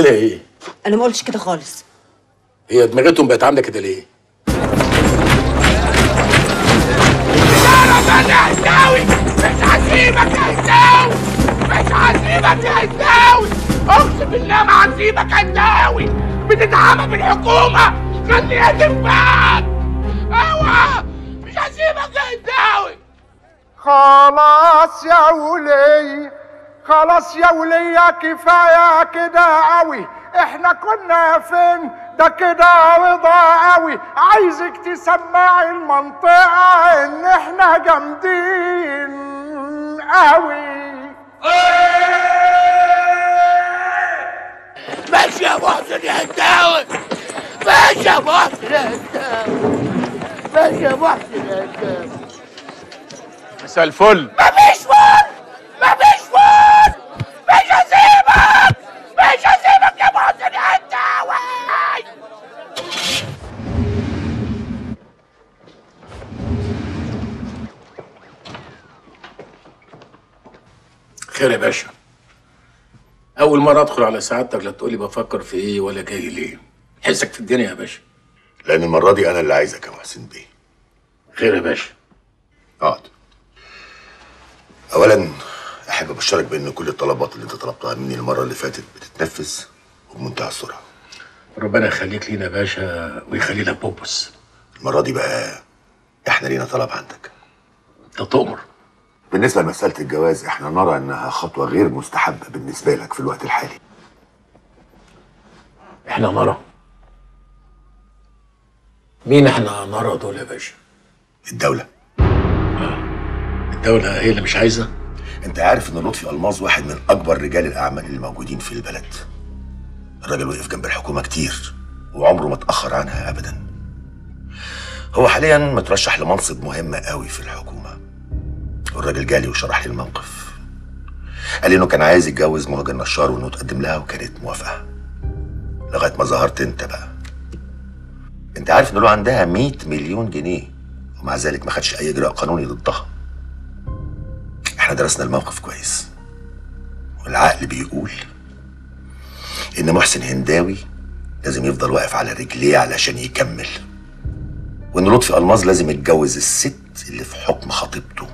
لها ايه؟ انا ما قلتش كده خالص. هي دماغتهم بقت عامله كده ليه؟ مش هسيبك يا هنداوي، اقسم بالله ما هسيبك يا هنداوي، بتدعمها بالحكومة، خليها تنفعك، اوعى، مش هسيبك يا هنداوي. خلاص يا ولية كفاية كده قوي، احنا كنا فين؟ ده كده رضا قوي، عايزك تسمعي المنطقة ان احنا جامدين قوي. ماشي يا محسن يا هنداوي، ماشي يا محسن يا هنداوي. مساء الفل. مفيش فل، مش هسيبك يا محسن يا هنداوي. خير يا باشا. أول مرة أدخل على سعادتك لا تقولي بفكر في إيه ولا جاي ليه. حسك في الدنيا يا باشا. لأن المرة دي أنا اللي عايزك يا محسن بيه. خير يا باشا. اقعد. أولاً أحب أبشرك بإن كل الطلبات اللي أنت طلبتها مني المرة اللي فاتت بتتنفذ وبمنتهى السرعة. ربنا يخليك لينا يا باشا ويخلي لك بوبوس. المرة دي بقى إحنا لينا طلب عندك. أنت تؤمر. بالنسبة لمسألة الجواز احنا نرى انها خطوة غير مستحبة بالنسبة لك في الوقت الحالي. احنا نرى؟ مين احنا نرى دول يا باشا؟ الدولة. الدولة هي اللي مش عايزة؟ انت عارف ان لطفي ألماظ واحد من اكبر رجال الاعمال اللي موجودين في البلد. الراجل وقف جنب الحكومة كتير وعمره ما اتأخر عنها ابدا. هو حاليا مترشح لمنصب مهم قوي في الحكومة. والراجل جالي وشرح لي الموقف. قال لي انه كان عايز يتجوز مهجة النشار وانه تقدم لها وكانت موافقه. لغايه ما ظهرت انت بقى. انت عارف انه عندها 100 مليون جنيه ومع ذلك ما خدش اي اجراء قانوني ضدها. احنا درسنا الموقف كويس. والعقل بيقول ان محسن هنداوي لازم يفضل واقف على رجليه علشان يكمل. وان لطفي ألماظ لازم يتجوز الست اللي في حكم خطيبته.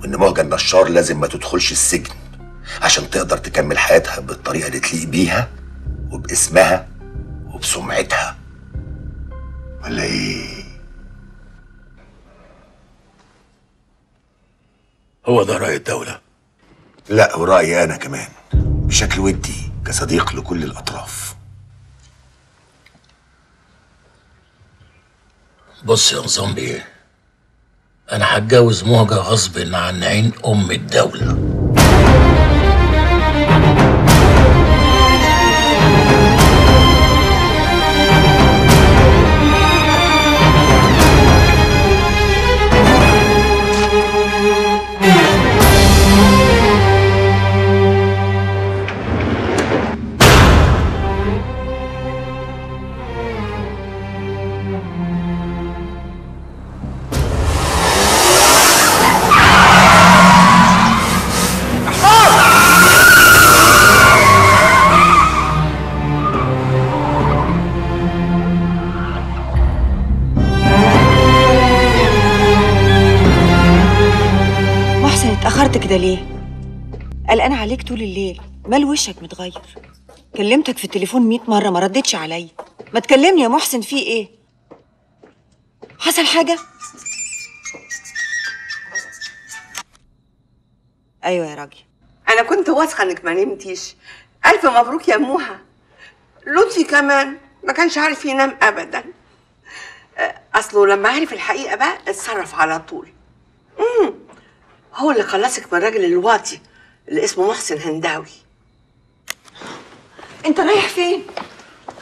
وإن مهجة النشار لازم ما تدخلش السجن عشان تقدر تكمل حياتها بالطريقة اللي تليق بيها وباسمها وبسمعتها. ولا إيه؟ هو ده رأي الدولة؟ لا، ورأيي أنا كمان بشكل ودي كصديق لكل الأطراف. بص يا نظام بيه، أنا هتجوز مهجة غصب عن عين أم الدولة. ده ليه؟ قلقان عليك طول الليل، مال وشك متغير؟ كلمتك في التليفون 100 مرة ما ردتش عليا، ما تكلمني يا محسن في ايه؟ حصل حاجة؟ أيوة يا راجل، أنا كنت واثقة إنك ما نمتيش، ألف مبروك يا موها. لطفي كمان ما كانش عارف ينام أبدا، أصله لما عرف الحقيقة بقى اتصرف على طول. هو اللي خلصك من الراجل الواطي اللي اسمه محسن هنداوي. انت رايح فين؟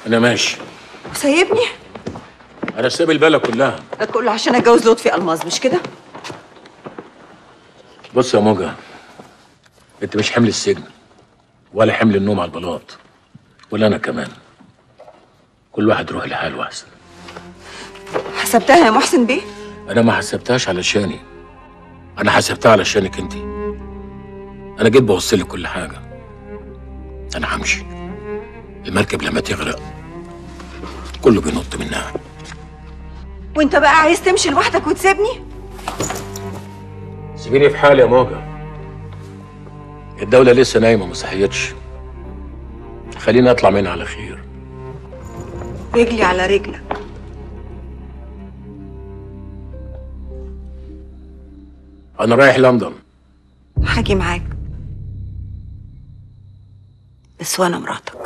انا ماشي. سايبني؟ انا سايب البلد كلها. كله عشان اتجوز لطفي ألماظ مش كده؟ بص يا موجة، انت مش حمل السجن ولا حمل النوم على البلاط ولا انا كمان. كل واحد يروح لحاله احسن. حسبتها يا محسن بيه؟ انا ما حسبتهاش علشاني، أنا حسبتها علشانك أنتي. أنا جيت بوصلك كل حاجة. أنا همشي. المركب لما تغرق كله بينط منها. وانت بقى عايز تمشي لوحدك وتسيبني؟ سيبيني في حالي يا موجة، الدولة لسه نايمة ما صحيتش، خليني اطلع منها على خير. رجلي على رجلك. أنا رايح لندن. هاجي معاك بس وأنا مراتك.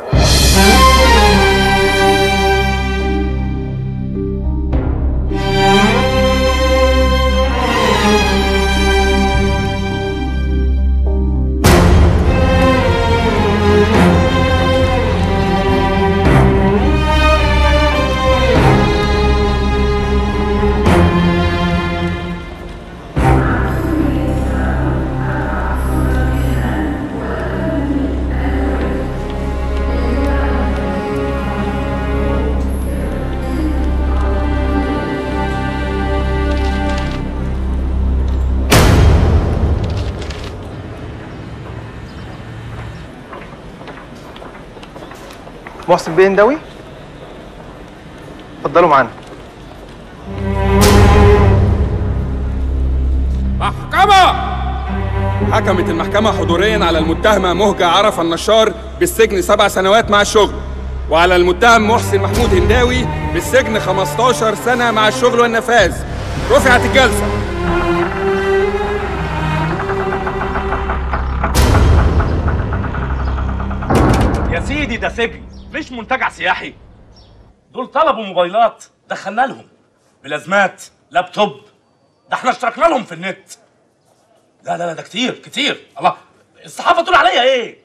محسن بيه هنداوي، اتفضلوا معانا. محكمة! حكمت المحكمة حضوريا على المتهمة مهجة عرفة النشار بالسجن 7 سنوات مع الشغل، وعلى المتهم محسن محمود هنداوي بالسجن 15 سنة مع الشغل والنفاذ. رفعت الجلسة. يا سيدي ده سجن مش منتجع سياحي، دول طلبوا موبايلات دخلنا لهم، بلازمات، لابتوب، ده احنا اشتركنا لهم في النت. لا لا لا ده كتير كتير. الله، الصحافه تقول عليا ايه؟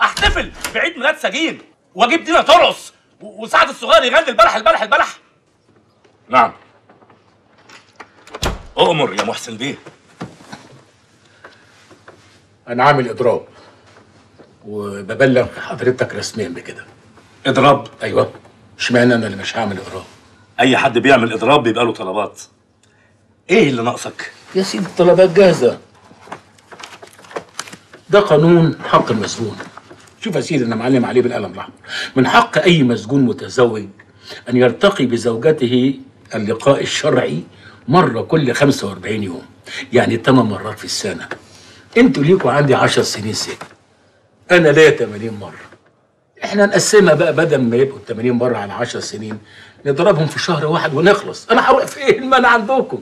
احتفل بعيد ميلاد سجين واجيب دينا ترقص وسعد الصغير يغني البلح البلح البلح. نعم اؤمر يا محسن بيه. انا عامل اضراب وببلغ حضرتك رسميا بكده. اضراب؟ ايوه. اشمعنى انا اللي مش هعمل اضراب؟ اي حد بيعمل اضراب بيبقى له طلبات. ايه اللي ناقصك؟ يا سيدي الطلبات جاهزه. ده قانون حق المسجون. شوف يا سيدي انا معلم عليه بالقلم الاحمر. من حق اي مسجون متزوج ان يرتقي بزوجته اللقاء الشرعي مره كل 45 يوم، يعني 8 مرات في السنه. انتوا ليكوا عندي 10 سنين سجن. أنا ليا 80 مرة. إحنا نقسمها بقى، بدل ما يبقوا 80 مرة على 10 سنين نضربهم في شهر واحد ونخلص. أنا هوقف إيه المانع عندكم؟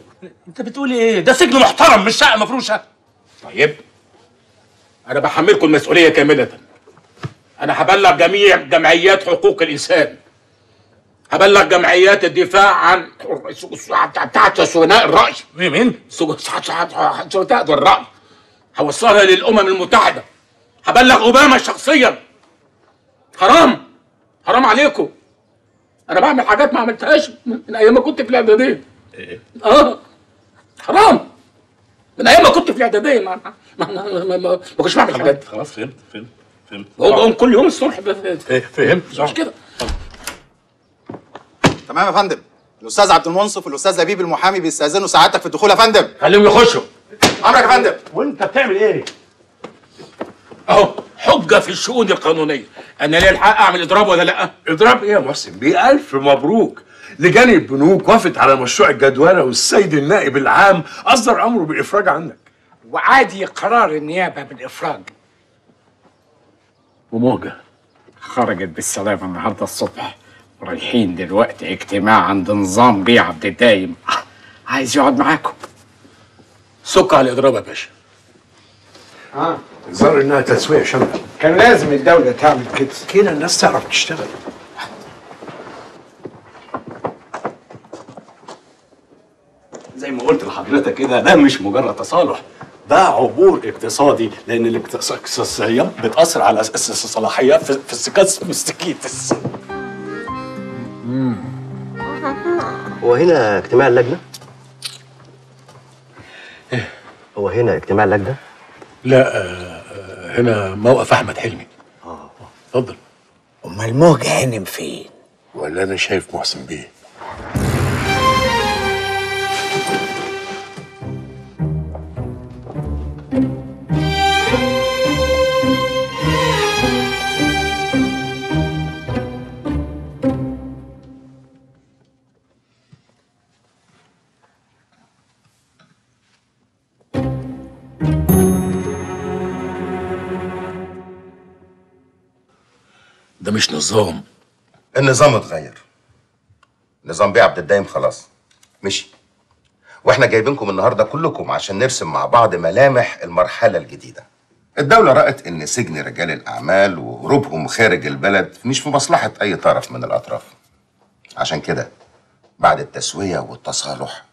أنت بتقول إيه؟ ده سجن محترم مش شقة مفروشة. طيب أنا بحملكم المسؤولية كاملة. أنا هبلغ جميع جمعيات حقوق الإنسان. هبلغ جمعيات الدفاع عن بتاعت سجناء الرأي. مين؟ سجناء الرأي. هوصلها للأمم المتحدة. هبلغ اوباما شخصيا. حرام حرام عليكم. انا بعمل حاجات ما عملتهاش من ايام ما كنت في الاعداديه. ايه؟ حرام. من ايام ما كنت في الاعداديه ما كنتش بعمل حاجات. خلاص فهمت. بقوم كل يوم الصبح. فهمت مش كده؟ تمام يا فندم. الاستاذ عبد المنصف والاستاذ لبيب المحامي بيستاذنوا سعادتك في الدخول يا فندم. خليهم يخشوا. امرك يا فندم. وانت بتعمل ايه؟ اهو حجه في الشؤون القانونيه. انا ليه الحق اعمل اضراب ولا لا؟ اضراب ايه يا محسن بيه؟ الف مبروك. لجان البنوك وافقت على مشروع الجدوله، والسيد النائب العام اصدر امره بالافراج عنك. وعادي قرار النيابه بالافراج. وموجه خرجت بالسلامه النهارده الصبح، رايحين دلوقتي اجتماع عند نظام بي عبد الدايم. عايز يقعد معاكم. سك على الاضراب يا باشا. ظهر انها تسويق شمال. كان لازم الدولة تعمل كده الناس تعرف تشتغل. زي ما قلت لحضرتك كده، ده مش مجرد تصالح، ده عبور اقتصادي، لأن الاقتصاديات بتأثر على الصلاحيات في السكاس مستكيتس. هو هنا اجتماع اللجنة؟ لا هنا موقف احمد حلمي. اتفضل. امال موجة هنم فين؟ ولا انا شايف محسن بيه. مش نظام. النظام اتغير. نظام بي عبد الدايم خلاص مشي. واحنا جايبينكم النهارده كلكم عشان نرسم مع بعض ملامح المرحله الجديده. الدوله رأت ان سجن رجال الاعمال وهروبهم خارج البلد مش في مصلحه اي طرف من الاطراف. عشان كده بعد التسويه والتصالح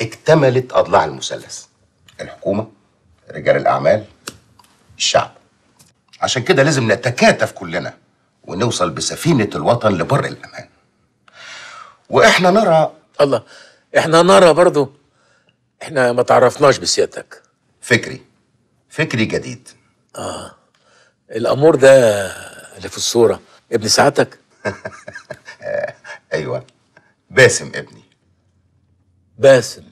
اكتملت اضلاع المثلث. الحكومه، رجال الاعمال، الشعب. عشان كده لازم نتكاتف كلنا ونوصل بسفينه الوطن لبر الامان. واحنا نرى الله احنا نرى برضو احنا ما تعرفناش بسيادتك. فكري جديد. الامور ده اللي في الصوره ابن سعادتك؟ ايوه باسم ابني. باسم